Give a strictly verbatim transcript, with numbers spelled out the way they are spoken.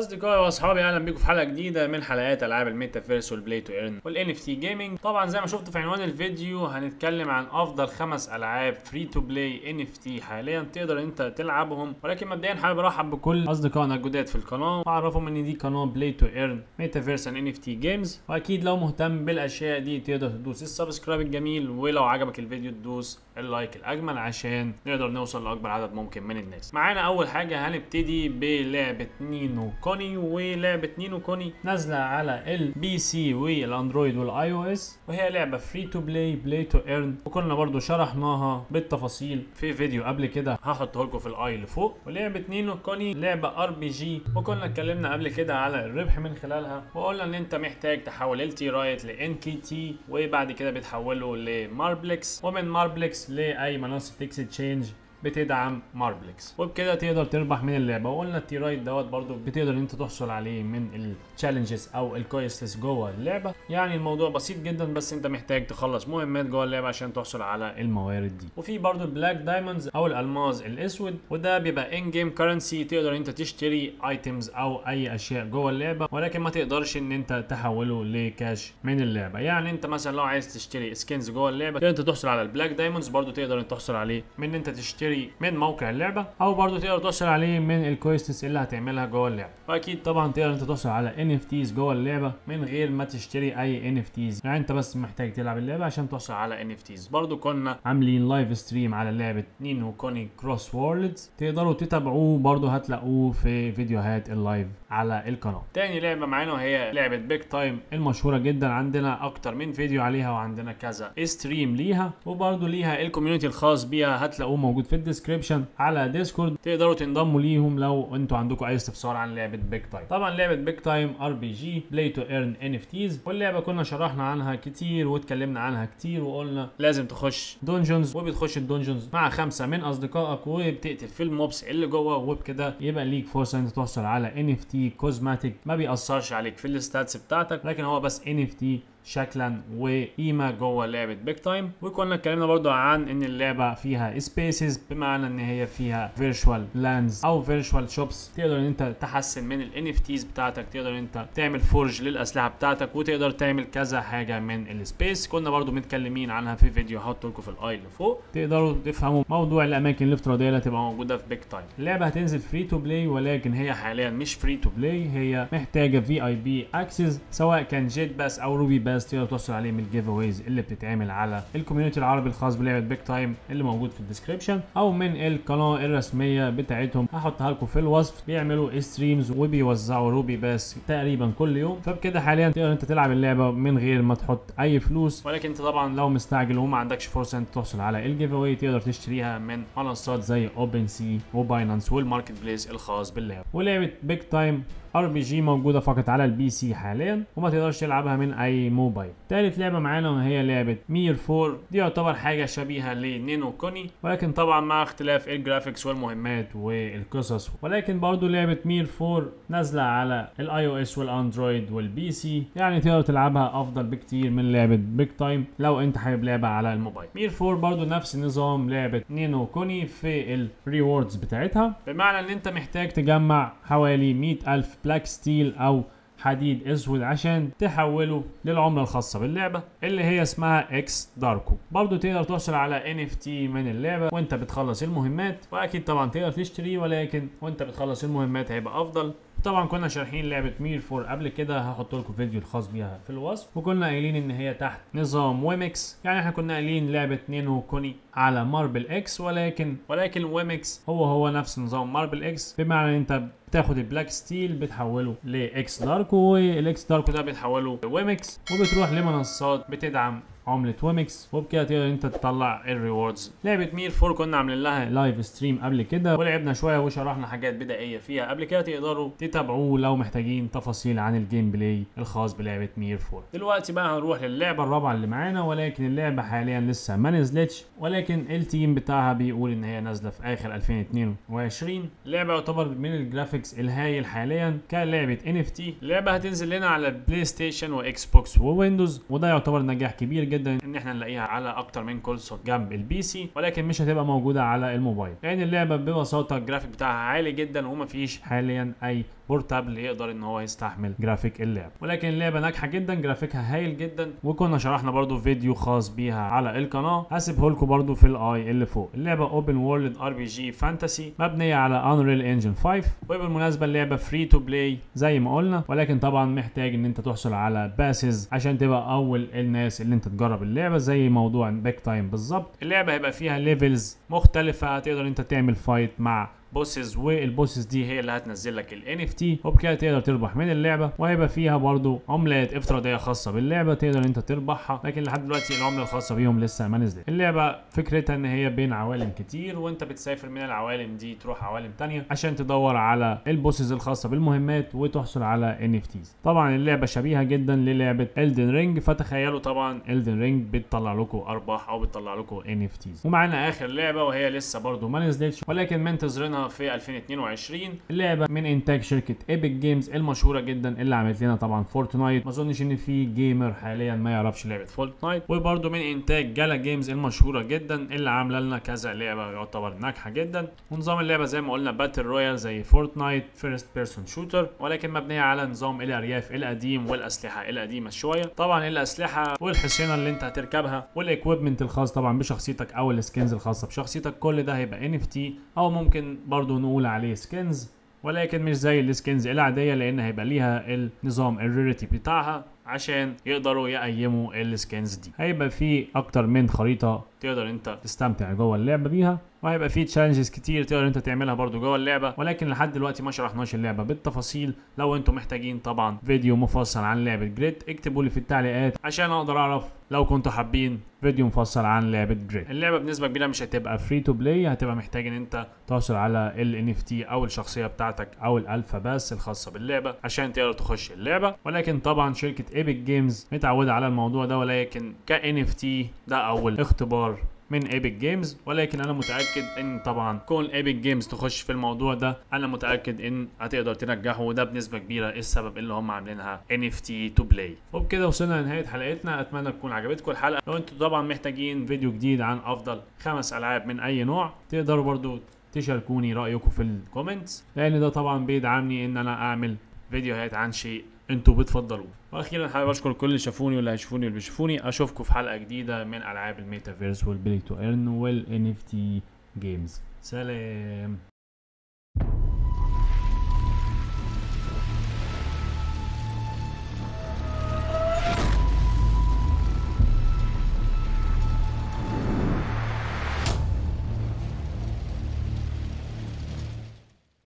اصدقائي واصحابي، اهلا بيكم في حلقه جديده من حلقات العاب الميتافيرس والبلاي تو ايرن والان اف تي جيمنج. طبعا زي ما شفتوا في عنوان الفيديو هنتكلم عن افضل خمس العاب فري تو بلاي ان اف تي حاليا تقدر انت تلعبهم، ولكن مبدئيا حابب ارحب بكل اصدقائنا الجداد في القناه واعرفهم ان دي قناه بلاي تو ايرن ميتافيرس ان اف تي جيمز، واكيد لو مهتم بالاشياء دي تقدر تدوس السبسكرايب الجميل، ولو عجبك الفيديو تدوس اللايك الاجمل عشان نقدر نوصل لاكبر عدد ممكن من الناس. معانا اول حاجه هنبتدي بلعبه نينو كوني، ولعبه نينو كوني نازله على البي سي والاندرويد والاي او اس، وهي لعبه فري تو بلاي بلاي تو ايرن، وكنا برضو شرحناها بالتفاصيل في فيديو قبل كده هحطه لكم في الاي اللي فوق. ولعبه نينو كوني لعبه ار بي جي، وكنا اتكلمنا قبل كده على الربح من خلالها، وقلنا ان انت محتاج تحول ال تي رايت لان كي تي، وبعد كده بتحوله لماربلكس، ومن ماربلكس لاي منصه اكستشينج بتدعم ماربلكس، وبكده تقدر تربح من اللعبه. وقلنا التيرايد دوت برضو بتقدر انت تحصل عليه من التشالنجز او الكويستس جوه اللعبه، يعني الموضوع بسيط جدا، بس انت محتاج تخلص مهمات جوه اللعبه عشان تحصل على الموارد دي. وفي برضو البلاك دايموندز او الالماز الاسود، وده بيبقى ان جيم كرنسي، تقدر انت تشتري ايتمز او اي اشياء جوه اللعبه، ولكن ما تقدرش ان انت تحوله لكاش من اللعبه. يعني انت مثلا لو عايز تشتري سكنز جوه اللعبه تقدر انت تحصل على البلاك دايموندز، برضو تقدر انت تحصل عليه من ان انت تشتري من موقع اللعبه، او برضو تقدر تحصل عليه من الكويستس اللي هتعملها جوه اللعبه. واكيد طبعا تقدر انت تحصل على ان اف تيز جوه اللعبه من غير ما تشتري اي ان اف تيز، يعني انت بس محتاج تلعب اللعبه عشان تحصل على ان اف تيز. برضو كنا عاملين لايف ستريم على لعبه نينو كوني كروس وورلدز، تقدروا تتابعوه برضو، هتلاقوه في فيديوهات اللايف على القناه. تاني لعبه معانا وهي لعبه بيج تايم المشهوره جدا، عندنا اكتر من فيديو عليها وعندنا كذا ستريم ليها، وبرضو ليها الكوميونتي الخاص بيها هتلاقوه موجود في الديسكريبشن على ديسكورد، تقدروا تنضموا ليهم لو انتوا عندكم اي استفسار عن لعبه بيج تايم. طبعا لعبه بيج تايم ار بي جي بلاي تو ايرن ان اف تيز، واللعبه كنا شرحنا عنها كتير واتكلمنا عنها كتير، وقلنا لازم تخش دونجونز، وبتخش الدونجونز مع خمسه من اصدقائك وبتقتل في الموبس اللي جوه، وبكده يبقى ليك فرصه انت تحصل على ان اف تي كوزماتيك، ما بيأثرش عليك في الستاتس بتاعتك، لكن هو بس ان اف تي شكلا وقيمه جوه لعبه بيج تايم. وكنا اتكلمنا برضو عن ان اللعبه فيها سبيسز، بمعنى ان هي فيها فيرتشوال لاندز او فيرتشوال شوبس، تقدر ان انت تحسن من الان اف تيز بتاعتك، تقدر انت تعمل فورج للاسلحه بتاعتك، وتقدر تعمل كذا حاجه من السبيس، كنا برضو متكلمين عنها في فيديو هحطه لكم في الاي اللي فوق، تقدروا تفهموا موضوع الاماكن الافتراضيه اللي هتبقى موجوده في بيج تايم. اللعبه هتنزل فري تو بلاي، ولكن هي حاليا مش فري تو بلاي، هي محتاجه في اي بي اكسس، سواء كان جيت باس او روبي باس، تقدر توصل عليه من الجيفويز اللي بتتعمل على الكوميونتي العربي الخاص بلعبه بيج تايم اللي موجود في الديسكريبشن، او من القناه الرسميه بتاعتهم هحطها لكم في الوصف، بيعملوا ستريمز وبيوزعوا روبي باس تقريبا كل يوم، فبكده حاليا تقدر انت تلعب اللعبه من غير ما تحط اي فلوس، ولكن انت طبعا لو مستعجل وما عندكش فرصه انت تحصل على الجيفوي تقدر تشتريها من منصات زي اوبن سي وباينانس والماركت بليس الخاص باللعبه. ولعبه بيج تايم ار بي جي موجوده فقط على البي سي حاليا، وما تقدرش تلعبها من اي موبايل. تالت لعبه معانا وهي لعبه مير فور، دي يعتبر حاجه شبيهه لنينو كوني، ولكن طبعا مع اختلاف الجرافيكس والمهمات والقصص، ولكن برضو لعبه مير فور نازله على الاي او اس والاندرويد والبي سي، يعني تقدر تلعبها افضل بكتير من لعبه بيج تايم لو انت حابب لعبه على الموبايل. مير فور برضو نفس نظام لعبه نينو كوني في الريوردز بتاعتها، بمعنى ان انت محتاج تجمع حوالي مئة ألف بلاك ستيل او حديد اسود عشان تحوله للعمله الخاصه باللعبه اللي هي اسمها اكس داركو. برضو تقدر تحصل على ان اف تي من اللعبه وانت بتخلص المهمات، واكيد طبعا تقدر تشتريه، ولكن وانت بتخلص المهمات هيبقى افضل. طبعا كنا شارحين لعبه مير فور قبل كده، هحط لكم فيديو الخاص بيها في الوصف، وكنا قايلين ان هي تحت نظام ويمكس، يعني احنا كنا قايلين لعبه نينو كوني على ماربل اكس، ولكن ولكن ويمكس هو هو نفس نظام ماربل اكس، بمعنى ان انت بتاخد البلاك ستيل بتحوله لاكس داركو، والاكس داركو ده بتحوله لويمكس وبتروح لمنصات بتدعم عمله ويمكس، وبكده تقدر انت تطلع الريوردز. لعبه مير فور كنا عاملين لها لايف ستريم قبل كده ولعبنا شويه وشرحنا حاجات بدائيه فيها قبل كده، تقدروا تتابعوه لو محتاجين تفاصيل عن الجيم بلاي الخاص بلعبه مير فور. دلوقتي بقى هنروح للعبه الرابعه اللي معانا، ولكن اللعبه حاليا لسه ما نزلتش، ولكن التيم بتاعها بيقول ان هي نازله في اخر ألفين واثنين وعشرين. اللعبه يعتبر من الجرافيكس الهايل حاليا كلعبه ان اف تي، اللعبه هتنزل لنا على بلاي ستيشن واكس بوكس وويندوز، وده يعتبر نجاح كبير جدا ان احنا نلاقيها على اكتر من كونسول جنب البي سي، ولكن مش هتبقى موجوده على الموبايل، لان يعني اللعبه ببساطه الجرافيك بتاعها عالي جدا ومفيش حاليا اي بورتابل يقدر ان هو يستحمل جرافيك اللعبه. ولكن اللعبه ناجحه جدا، جرافيكها هايل جدا، وكنا شرحنا برده فيديو خاص بيها على القناه، هسيبه لكم برده في الاي اللي فوق. اللعبه اوبن وورلد ار بي جي فانتسي مبنيه على انريل انجن خمسة، وبالمناسبه اللعبه فري تو بلاي زي ما قلنا، ولكن طبعا محتاج ان انت تحصل على باسز عشان تبقى اول الناس اللي انت تجرب اللعبه زي موضوع بيك تايم بالظبط. اللعبه هيبقى فيها ليفلز مختلفه، تقدر انت تعمل فايت مع بوسز، والبوسز دي هي اللي هتنزل لك ال إن إف تي، وبكده تقدر تربح من اللعبه. وهيبقى فيها برضو عملات افتراضيه خاصه باللعبه تقدر انت تربحها، لكن لحد دلوقتي العمله الخاصه بيهم لسه ما نزلت. اللعبه فكرتها ان هي بين عوالم كتير، وانت بتسافر من العوالم دي تروح عوالم ثانيه عشان تدور على البوسز الخاصه بالمهمات وتحصل على إن إف تيز. طبعا اللعبه شبيهه جدا للعبه Elden Ring، فتخيلوا طبعا Elden Ring بتطلع لكم ارباح او بتطلع لكم إن إف تيز. ومعانا اخر لعبه وهي لسه برضو ما نزلتش، ولكن منتظرينها في ألفين واثنين وعشرين. اللعبه من انتاج شركه ايبك جيمز المشهوره جدا اللي عملت لنا طبعا فورتنايت، ما اظنش ان في جيمر حاليا ما يعرفش لعبه فورتنايت. وبرده من انتاج جالا جيمز المشهوره جدا اللي عامله لنا كذا لعبه يعتبر ناجحه جدا. ونظام اللعبه زي ما قلنا باتل رويال زي فورتنايت فيرست بيرسون شوتر، ولكن مبنيه على نظام الارياف القديم والاسلحه القديمه شويه. طبعا الاسلحه والحصينه اللي انت هتركبها والاكويبمنت الخاص طبعا بشخصيتك او السكنز الخاصه بشخصيتك، كل ده هيبقى إن إف تي او ممكن برضو نقول عليه سكنز، ولكن مش زي السكنز العاديه لان هيبقى ليها النظام الريريتي بتاعها عشان يقدروا يقيموا السكنز دي. هيبقى في اكتر من خريطه تقدر انت تستمتع جوه اللعبه بيها، وهيبقى في تشالنجز كتير تقدر انت تعملها برضو جوه اللعبه، ولكن لحد دلوقتي ما شرحناش اللعبه بالتفاصيل. لو انتم محتاجين طبعا فيديو مفصل عن لعبه جريد اكتبوا لي في التعليقات عشان اقدر اعرف لو كنتوا حابين فيديو مفصل عن لعبه جريد. اللعبه بنسبه كبيره مش هتبقى فري تو بلاي، هتبقى محتاج ان انت تحصل على ال إن إف تي او الشخصيه بتاعتك او الالفا باس الخاصه باللعبه عشان تقدر تخش اللعبه. ولكن طبعا شركه ايبك جيمز متعوده على الموضوع ده، ولكن ك إن إف تي ده اول اختبار من ايبك جيمز. ولكن انا متاكد ان طبعا كون ايبك جيمز تخش في الموضوع ده انا متاكد ان هتقدر تنجحه، وده بنسبه كبيره السبب اللي هم عاملينها إن إف تي تو بلاي. وبكده وصلنا لنهايه حلقتنا، اتمنى تكون عجبتكم الحلقه. لو انتم طبعا محتاجين فيديو جديد عن افضل خمس العاب من اي نوع تقدروا برضو تشاركوني رايكم في الكومنتس، لان ده طبعا بيدعمني ان انا اعمل فيديوهات عن شيء انتوا بتفضلوه. واخيرا حابب اشكر كل اللي شافوني واللي هيشوفوني واللي بيشوفوني، اشوفكم في حلقه جديده من العاب الميتافيرس والبلاي تو ايرن والان اف تي جيمز. سلام.